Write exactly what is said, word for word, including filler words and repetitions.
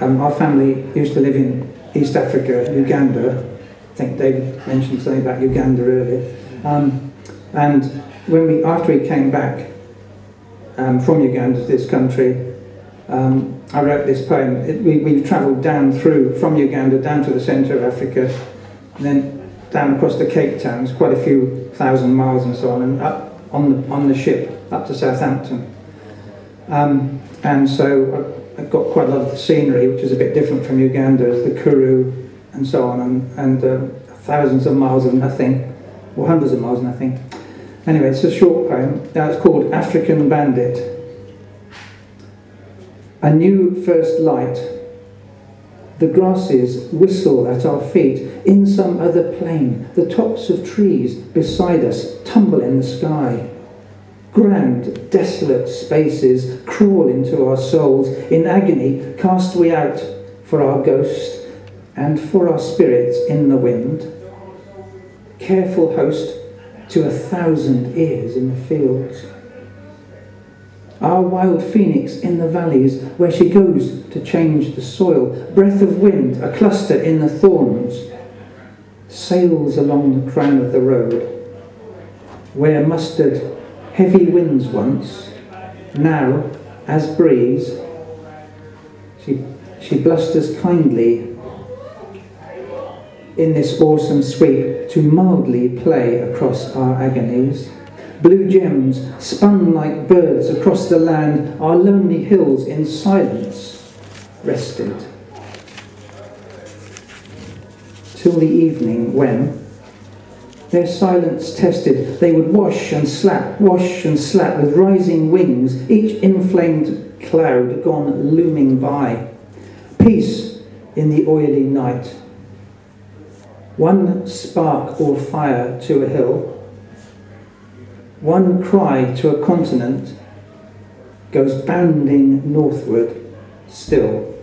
Um, our family used to live in East Africa, Uganda. I think David mentioned something about Uganda earlier. Um, and when we, after we came back um, from Uganda to this country, um, I wrote this poem. It, we we travelled down through, from Uganda down to the centre of Africa, and then down across the Cape Town, quite a few thousand miles and so on, and up on the, on the ship up to Southampton. Um, and so. I, I've got quite a lot of the scenery, which is a bit different from Uganda, the Karoo and so on, and, and uh, thousands of miles of nothing, or hundreds of miles of nothing. Anyway, it's a short poem. Uh, it's called African Bandit. A new first light. The grasses whistle at our feet. In some other plain, the tops of trees beside us tumble in the sky. Grand, desolate spaces crawl into our souls. In agony, cast we out for our ghost and for our spirits in the wind. Careful host to a thousand ears in the fields. Our wild phoenix in the valleys, where she goes to change the soil. Breath of wind, a cluster in the thorns, sails along the crown of the road, where mustard heavy winds once, now as breeze, she, she blusters kindly in this awesome sweep to mildly play across our agonies. Blue gems spun like birds across the land, our lonely hills in silence rested. Till the evening when, their silence tested, they would wash and slap, wash and slap with rising wings, each inflamed cloud gone looming by. Peace in the oily night. One spark or fire to a hill, one cry to a continent, goes bounding northward still.